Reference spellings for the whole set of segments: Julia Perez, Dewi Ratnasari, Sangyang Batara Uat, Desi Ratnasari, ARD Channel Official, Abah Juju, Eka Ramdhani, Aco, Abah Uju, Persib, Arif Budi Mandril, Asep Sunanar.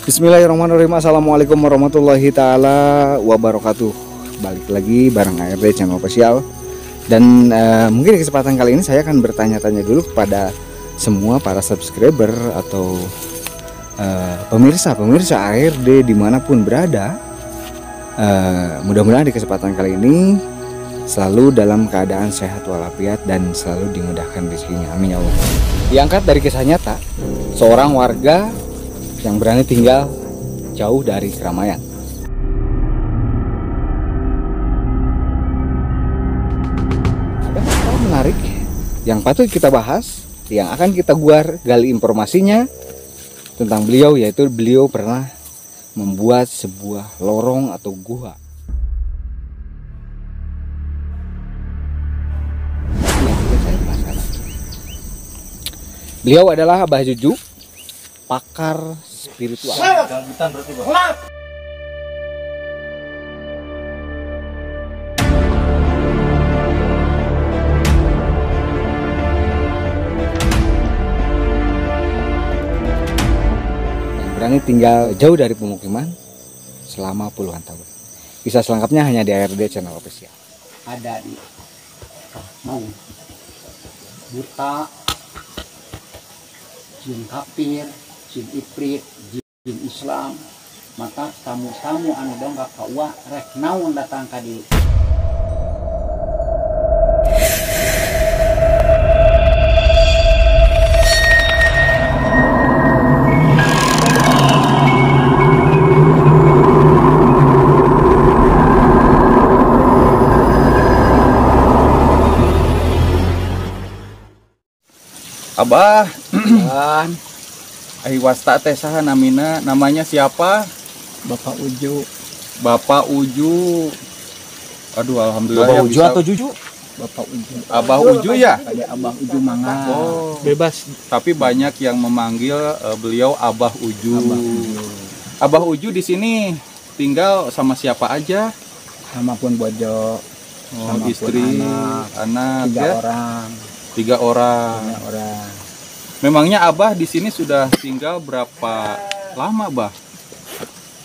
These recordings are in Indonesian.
Bismillahirrahmanirrahim. Assalamualaikum warahmatullahi taala wabarakatuh. Balik lagi bareng ARD Channel Official. Dan mungkin di kesempatan kali ini saya akan bertanya-tanya dulu kepada semua para subscriber atau pemirsa ARD dimanapun berada. Mudah-mudahan di kesempatan kali ini selalu dalam keadaan sehat walafiat dan selalu dimudahkan rezekinya. Amin ya Allah. Diangkat dari kisah nyata seorang warga yang berani tinggal jauh dari keramaian. Ada hal menarik yang patut kita bahas, yang akan kita gali informasinya tentang beliau, yaitu beliau pernah membuat sebuah lorong atau gua. Beliau adalah Abah Juju, pakar spiritual. Yang berani tinggal jauh dari pemukiman selama puluhan tahun. Kisah selengkapnya hanya di ARD Channel Official. Ada di buta, jin kafir, jin ifrit, jin Islam, maka tamu-tamu anu dongkak kauah rek naon datang ka dieu. Abah, dan Aiwasta teh saha namina, namanya siapa? Bapak Uju. Bapak Uju. Aduh, alhamdulillah. Bapak ya, Uju bisa... atau Juju? Bapak Uju. Abah Uju ya? Abah Uju Mangga. Oh, bebas. Tapi banyak yang memanggil beliau Abah Uju. Abah Uju di sini tinggal sama siapa aja? Sama pun bojo, sama istri, anak, tiga orang. Memangnya Abah di sini sudah tinggal berapa lama, Bah?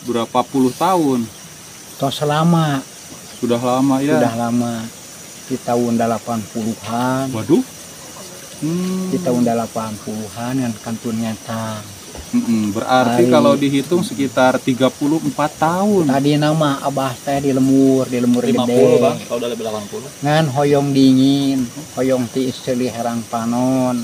Berapa puluh tahun? Toh selama. Sudah lama ya? Sudah lama. Di tahun 80-an. Waduh. Di tahun 80-an kan kantun nyata. Berarti kalau dihitung sekitar 34 tahun. Tadi nama Abah saya di lemur 50 gede. Bang, kalau udah lebih 80. Ngan hoyong dingin, hoyong ti istri herang panon.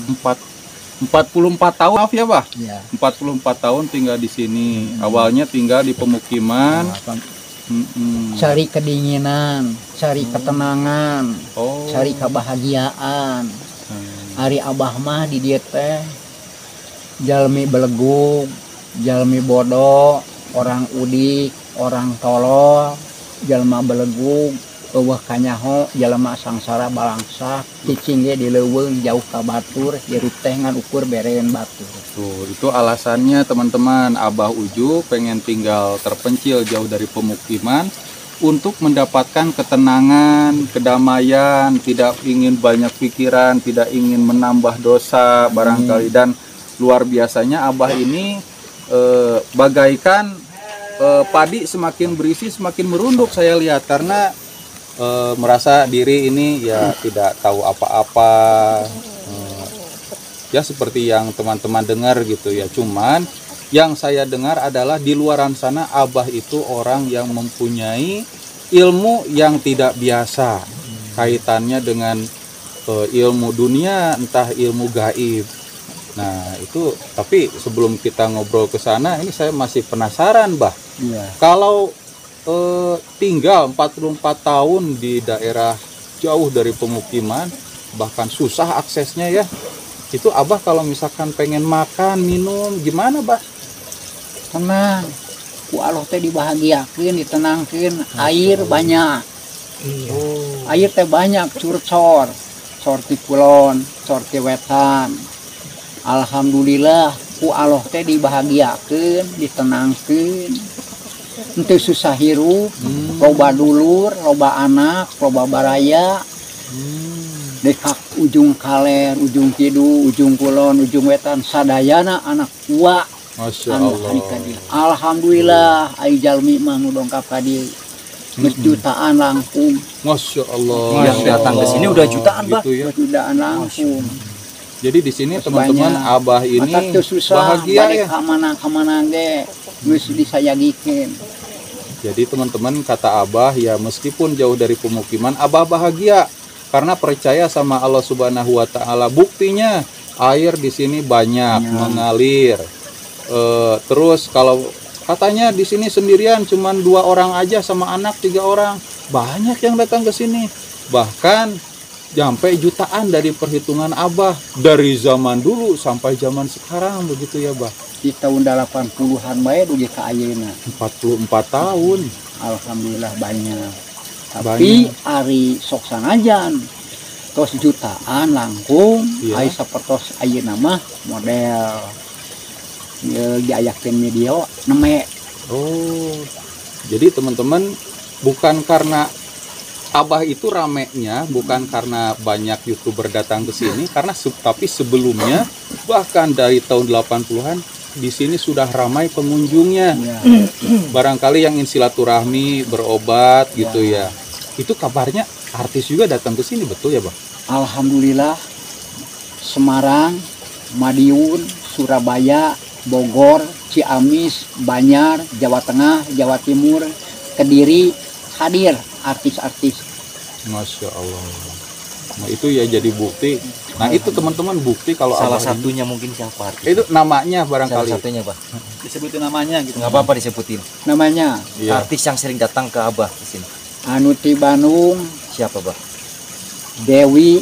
44 tahun, maaf ya, Bah. Ya. 44 tahun tinggal di sini. Awalnya tinggal di pemukiman. Cari kedinginan, cari ketenangan, cari kebahagiaan. Ari Abah mah di dieu teh jalmi belegug, jalmi bodoh, orang udik, orang tolol, jalma belegug, eueuh kanyaho, jalma sangsara balangsak, cicing ge dileuweung jauh ka batur, hirup teh ngan ukur bereen batur. Tuh, itu alasannya teman-teman, Abah Uju pengen tinggal terpencil jauh dari pemukiman untuk mendapatkan ketenangan, kedamaian, tidak ingin banyak pikiran, tidak ingin menambah dosa barangkali. Dan luar biasanya Abah ini bagaikan padi semakin berisi semakin merunduk saya lihat, karena merasa diri ini ya tidak tahu apa-apa, ya seperti yang teman-teman dengar gitu ya. Cuman yang saya dengar adalah di luaran sana Abah itu orang yang mempunyai ilmu yang tidak biasa, kaitannya dengan ilmu dunia, entah ilmu gaib. Nah itu, tapi sebelum kita ngobrol ke sana, ini saya masih penasaran, Bah. Iya. Kalau tinggal 44 tahun di daerah jauh dari pemukiman, bahkan susah aksesnya ya, itu Abah kalau misalkan pengen makan, minum, gimana, Bah? Tenang, ku Allah teh dibahagiakan, ditenangkan, air banyak. Iya. Air teh banyak, curcor, sorti kulon, sorti wetan. Alhamdulillah, ku Allah teh dibahagiakan, ditenangkan, ente susah hirup, loba dulur, loba anak, loba baraya, dekak ujung kaler, ujung kidu, ujung kulon, ujung wetan, sadayana anak tua, Masya Allah. Alhamdulilah, aijalmi mangu dongkap hadir. Jutaan langsung. Masya Allah. Yang datang ke sini udah jutaan, Pak. Gitu ya? Jutaan langsung. Jadi di sini teman-teman Abah ini susah, bahagia ya. Kemana-kemana deh, mesti disayagikin. Jadi teman-teman kata Abah ya, meskipun jauh dari pemukiman, Abah bahagia karena percaya sama Allah Subhanahu Wa Taala. Buktinya air di sini banyak mengalir. Terus kalau katanya di sini sendirian, cuman 2 orang aja sama anak 3 orang, banyak yang datang ke sini. Bahkan sampai jutaan dari perhitungan Abah dari zaman dulu sampai zaman sekarang, begitu ya, Bah. Di tahun 80-an bae dugi ka ayeuna. 44 tahun. Alhamdulillah banyak. Tapi ari sok sanajan tos jutaan langkung, ai sapertos ayeuna mah model diayakeun media neme. Oh. Jadi teman-teman bukan karena Abah itu ramenya, bukan karena banyak YouTuber datang ke sini, karena tapi sebelumnya bahkan dari tahun 80-an di sini sudah ramai pengunjungnya. Ya. Barangkali yang silaturahmi, berobat gitu ya. Itu kabarnya artis juga datang ke sini, betul ya, Bang? Alhamdulillah Semarang, Madiun, Surabaya, Bogor, Ciamis, Banjar, Jawa Tengah, Jawa Timur, Kediri hadir artis-artis. Masya Allah. Nah itu ya jadi bukti. Nah itu teman-teman bukti kalau salah satunya ini, mungkin siapa artis itu namanya barangkali. Salah satunya, Pak. Disebutin namanya gitu. Nggak apa-apa disebutin namanya. Iya. Artis yang sering datang ke Abah di sini. Anuti Bandung. Siapa, Pak? Dewi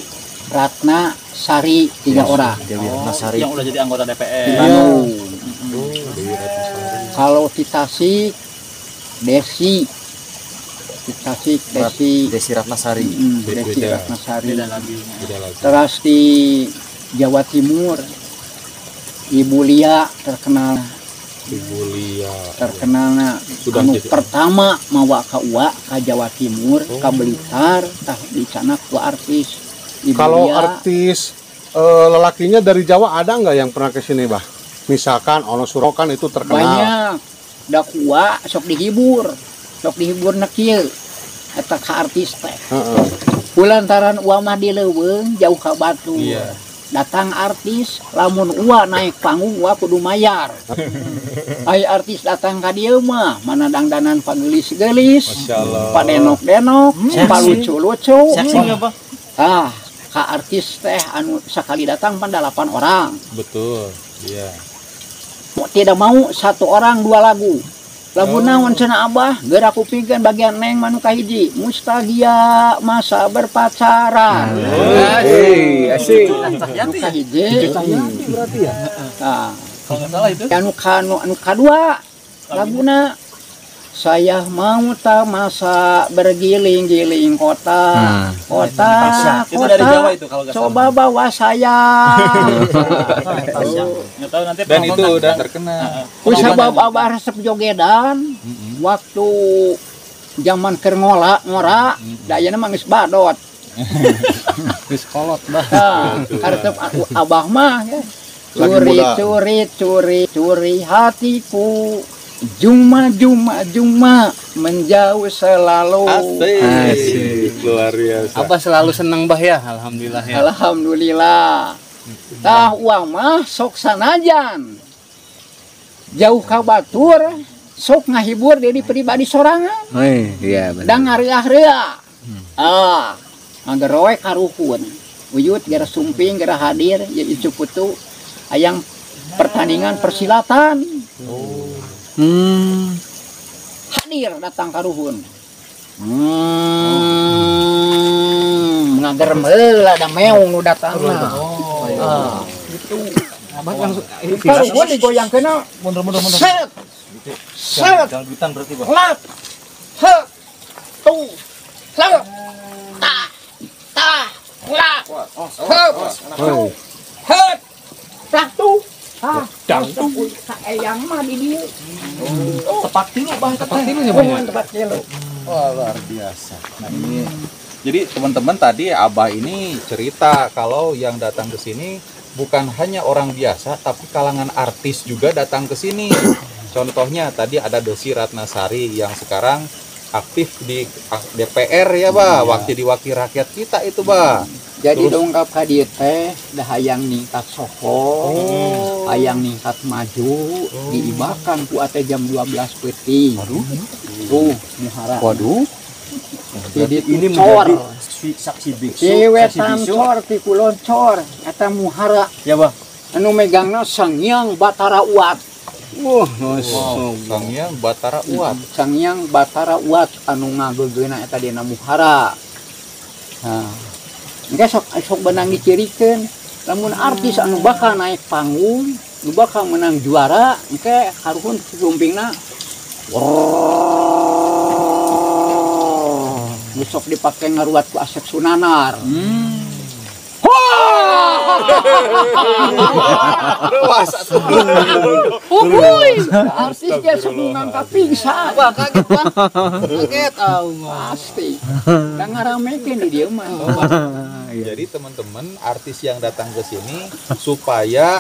Ratnasari 3 orang. Dewi Ratnasari. Yang udah jadi anggota DPR. Bandung. Dewi Ratnasari. Kalau di Tasik, Desi Ratnasari. Desi Ratnasari. Terus di Jawa Timur Ibu Lia terkenal. Ibu Lia terkenal anu pertama mawa ka UA ka Jawa Timur, ka Blitar, tah di sana ku artis. Kalau artis lelakinya dari Jawa ada nggak yang pernah ke sini, Bah? Misalkan ono Surokan itu terkenal. Banyak. Da kuwa sok dihibur. Sok dihibur nakil eta ka artis teh. Kulantaran uwa mah di leuweung jauh ka Batu. Datang artis lamun uwa naik panggung uwa kudu mayar. Ai artis datang ka dieu mah mana dangdanan pagelis-gelis, padenok-denok, palucu-lucu. Ah, ka artis teh anu sakali datang pan 8 orang. Betul. Iya. Tidak mau 1 orang 2 lagu. Lagu naon cenah Abah, geura kupingkeun bagian neng manu kahiji, mustagia masa berpacaran. Hei, asik. Anu kahiji berarti ya? Nah, kalau enggak salah itu. Anu kadua laguna saya mau tak masa bergiling-giling kota, itu dari Jawa itu, kalau coba sama. Bawa saya. Dan itu udah terkena. Usabab Abah resep jogedan, waktu zaman ngora, dayana mah geus badot. Geus kolot bah. Resep Abah mah ya. Curi hatiku. Juma menjauh selalu. Asik. Luar biasa. Abah selalu senang, Bah, ya. Alhamdulillah ya. Alhamdulillah. Tah uang mah sok sanajan jauh ka batur sok ngahibur diri pribadi sorangan. Iya benar. Da ngariah-riah. Angger roe karuhun. Uyut gara sumping gara hadir ieu putu hayang pertandingan persilatan. Hadir datang karuhun. Ngagerem heula da meung nu datang. Gitu. Abah langsung karuhun digoyangkeuna mundur-mundur. Set. Set. Galgutan berarti, Bang. Lap. He. Tu. Lap. Ta. Ta. Lap. Oh. He. Plak tu. Ah, dangdut sayang mah di dieu. Tepat tilu, Bah, tepat tilu nya banyak. Tepat tilu. Wah, luar biasa. Nah, ini jadi teman-teman tadi Abah ini cerita kalau yang datang ke sini bukan hanya orang biasa, tapi kalangan artis juga datang ke sini. Contohnya tadi ada Desi Ratnasari yang sekarang aktif di DPR ya, Bah. Wakil diwakil rakyat kita itu, Bah. Jadi dongkap hadiah teh dah hayang ningkat soho, hayang ningkat maju, diibakan ku ate jam 12 peti. Aduh. Tuh, muhara. Waduh. Jadi ini menjadi saksi biksu. Cewetan cor ti kuloncor, eta muhara. Ya, Bah. Anu megangna Sangyang Batara Uat. Sangyang Batara Uat. Sangyang Batara Uat anu ngagegeuna eta dina muhara. Nah. Sok benang dicirikan, namun artis anu bakal naik panggung, anu bakal menang juara, engke haruhun kumpingna, besok dipakai ngaruat ku Asep Sunanar. Luas atuh. Uhuy, artisnya semungan kapingsan. Wah, kaget Bang. Kaget Allah. Pasti. Da ngaramekeun di dieu mah. Jadi teman-teman artis yang datang ke sini supaya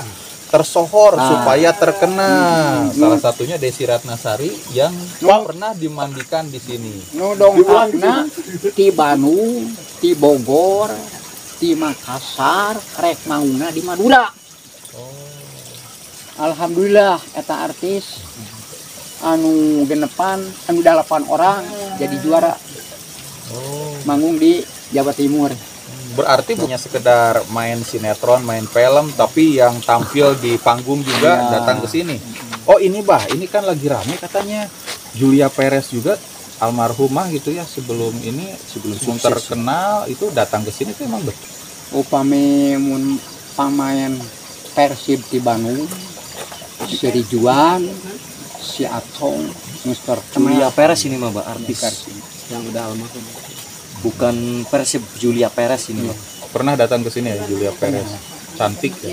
tersohor, supaya terkenal. Salah satunya Desi Ratnasari yang pernah dimandikan di sini. Nu dongakna ti Bandung, ti Bogor, di Makassar, rek mauna di Madura. Alhamdulillah, eta artis anu genepan, anu 8 orang jadi juara. Manggung di Jawa Timur. Berarti punya sekedar main sinetron, main film, tapi yang tampil di panggung juga datang ke sini. Oh ini Bah, ini kan lagi rame katanya Julia Perez juga. Almarhumah gitu ya, sebelum terkenal itu datang ke sini tuh emang betul. Upami mun pamain Persib di Bandung, si Ridwan, si Aco, Mister Julia Perez ini mah, Mbak, artis yang udah almarhum. Bukan Persib, Julia Perez ini, Mbak. Pernah datang ke sini ya Julia Perez. Cantik ya.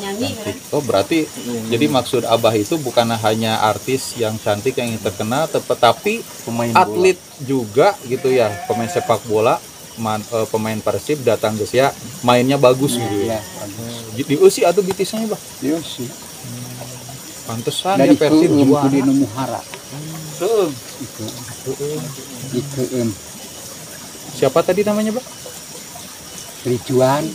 Cantik. Oh berarti jadi maksud Abah itu bukan hanya artis yang cantik yang terkenal, tetapi pemain atlet bola juga gitu ya, pemain sepak bola, pemain Persib datang ke sini, mainnya bagus gitu ya. Diusi atau gitisnya Bah? Diusi. Pantesan ya Persib juara. Dari itu muhara. Siapa tadi namanya Bah? Ridwan.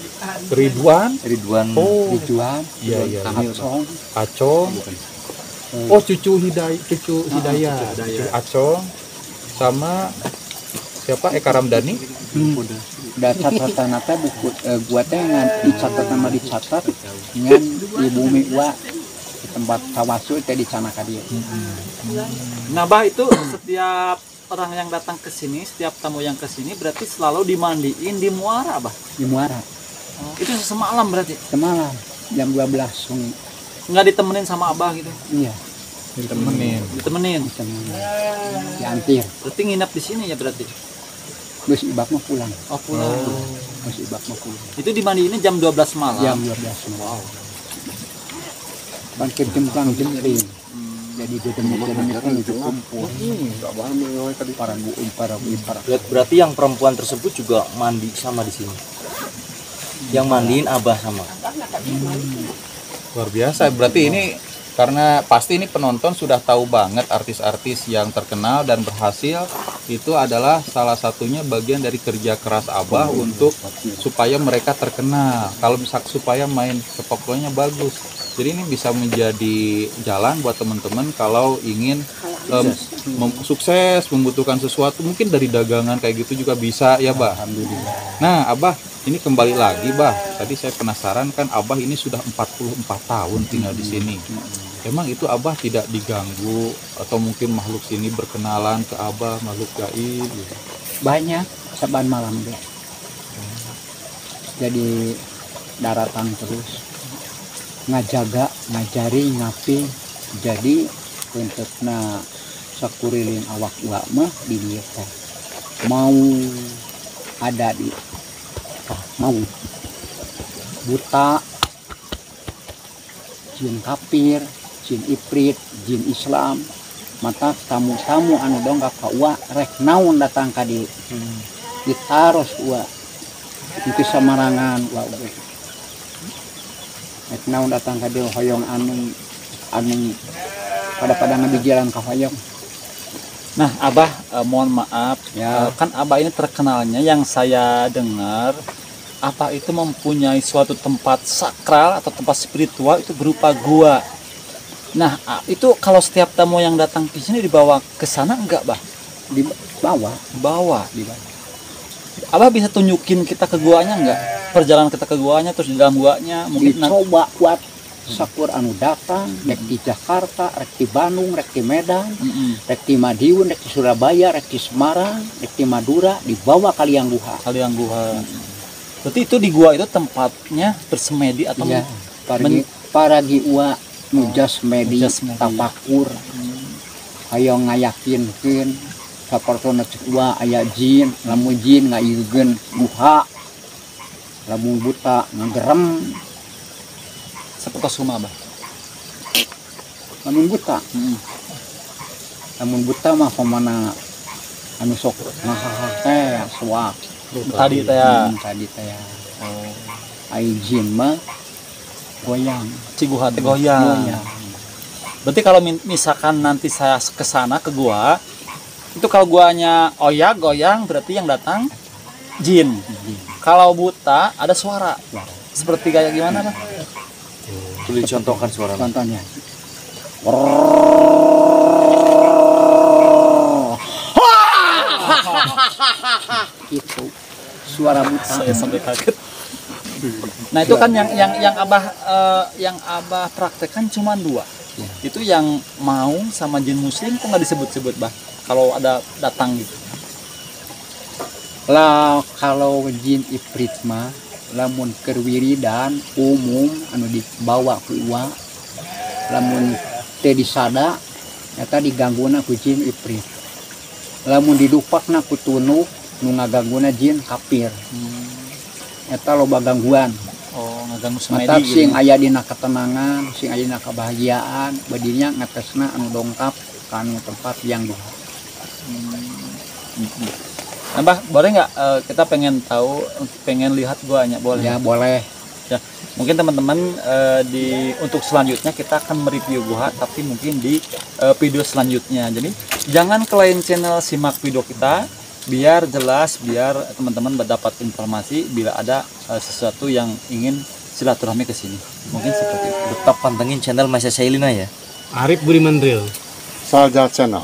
Oh, Ridwan. Iya, iya. Aco. Oh, cucu Hidayat. Aco sama siapa? Eka Ramdhani. Udah catatan teh buku gua teh dicatat sama dicatat ngan di bumi gua di tempat kawasu teh di sana ka dieu. Nah, Bah itu setiap orang yang datang ke sini, setiap tamu yang ke sini berarti selalu dimandiin di muara, Bah. Di muara. Itu semalam berarti? Semalam, jam 12. Nggak ditemenin sama Abah gitu? Iya. Ditemenin. Diantir. Berarti nginap di sini ya berarti? Terus Ibak mau pulang. Oh, pulang. Terus Ibak mau pulang. Itu dimandiinnya jam 12 malam? Jam 12 malam. Wow. Bangkit jemplang jempling. Jadi berarti yang perempuan tersebut juga mandi sama di sini. Yang mandiin Abah sama. Luar biasa. Berarti ini karena pasti ini penonton sudah tahu banget artis-artis yang terkenal dan berhasil itu adalah salah satunya bagian dari kerja keras Abah untuk supaya mereka terkenal. Kalau bisa supaya main sepak bolanya bagus. Jadi ini bisa menjadi jalan buat teman-teman kalau ingin sukses, membutuhkan sesuatu mungkin dari dagangan kayak gitu juga bisa ya, Bah. Alhamdulillah. Nah, Abah ini kembali lagi, Bah. Tadi saya penasaran kan Abah ini sudah 44 tahun tinggal di sini. Emang itu Abah tidak diganggu atau mungkin makhluk sini berkenalan ke Abah, makhluk gaib gitu. Banyak saban malam deh. Jadi daratan terus. Ngajaga, ngajari, ngaping, jadi untukna sakurilin awak uak mah di dia teh mau ada di mau buta jin kafir, jin iprit, jin Islam, mata tamu-tamu anu dongkap ka uak rek naon datang ka di ditaros uak itu samarangan uak. Naon datang ke dieu hoyong anu pada ngadijilan ka hoyong. Nah, Abah mohon maaf ya. Kan Abah ini terkenalnya yang saya dengar apa itu mempunyai suatu tempat sakral atau tempat spiritual itu berupa gua. Nah, itu kalau setiap tamu yang datang ke sini dibawa ke sana enggak, Bah? Dibawa. Abah bisa tunjukin kita ke guanya enggak? Perjalanan kita ke guanya, terus di dalam guanya mungkin coba kuat sakur anu datang, rek di Jakarta, rek di Bandung, rek di Medan, rek di Madiun, rek di Surabaya, rek di Semarang, rek di Madura, dibawa Kaliangguha. Berarti itu di gua itu tempatnya bersemedi atau ya, para giwa nujasmedi tapakur, ayo ngayakinkeun sapertona gua aya jin, lamun jin ngayugeun duha. Lamun buta ngegerem sapertos kumaha. Lamun buta mah pamana anu sok ngahaha teh suak. Tadi teh. Oh, ai jin mah goyang, ciguha teh goyang. Berarti kalau misalkan nanti saya kesana ke gua, itu kalau guanya oyak goyang berarti yang datang jin. Kalau buta ada suara. Seperti kayak gimana, Pak? Boleh contohkan suara. Contohnya. Itu suara buta. Saya sampai kaget. Nah, itu kan yang Abah praktekkan cuma dua. Ya. Itu yang mau sama jin muslim kok nggak disebut-sebut, Bah? Kalau ada datang gitu. Lah kalau jin ifrit mah lamun kerwiridan umum anu dibawa ku uwa lamun teh disada eta digangguna ku jin ifrit lamun didupakna ku tunu nu ngagangguna jin kafir eta loba gangguan. Oh, ngaganggu semedi mata sing aya dina ketenangan sing aya dina kebahagiaan badinya ngatesna anu dongkap ka anu tempat yang duha. Abah, boleh nggak kita pengen lihat guanya, boleh? Ya, boleh. Ya, mungkin teman-teman untuk selanjutnya kita akan mereview gua, tapi mungkin di video selanjutnya. Jadi jangan ke lain channel, simak video kita biar jelas, biar teman-teman mendapat informasi bila ada sesuatu yang ingin silaturahmi ke sini. Mungkin seperti itu. Tetap pantengin channel Mas Sailina ya. Arif Budi Mandril. Salja Channel.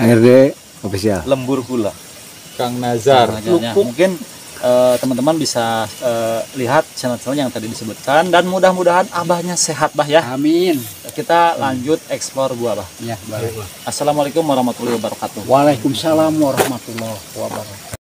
ARD Official. Lembur Kula. Kang Nazar, mungkin teman-teman bisa lihat channel-channel yang tadi disebutkan dan mudah-mudahan abahnya sehat, Bah, ya. Amin. Kita lanjut eksplor gua, Bah. Ya, baik. Assalamualaikum warahmatullahi wabarakatuh. Waalaikumsalam warahmatullahi wabarakatuh.